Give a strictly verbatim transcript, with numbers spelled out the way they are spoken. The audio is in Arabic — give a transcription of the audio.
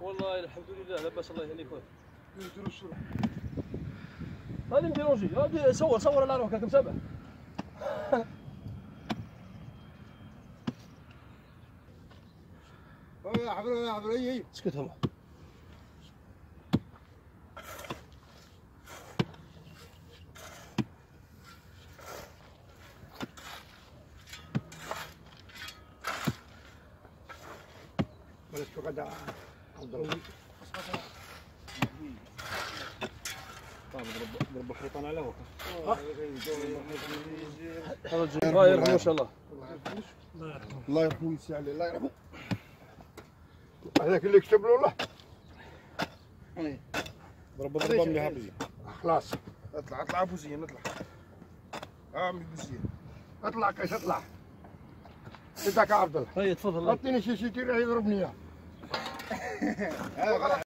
والله الحمد لله لاباس الله يهنيك خويا. نديرو الشرح. هادي مديرونجي، هادي صور صور على روحك راك مسامح. يا عبرو يا عبرو اي اي اسكت هما. ولا شو قاعد نضرب ضرب الحيطان على هوك الله يرحمه ان شاء الله الله يرحمه ويسع عليه الله يرحمه هذاك اللي كتب له الله ضرب ضربه مليحه خلاص اطلع اطلع بوزين اطلع عامل بوزين اطلع كاش اطلع سيدك عبد الله هيا تفضل اعطيني شي شي تير يضربني اياه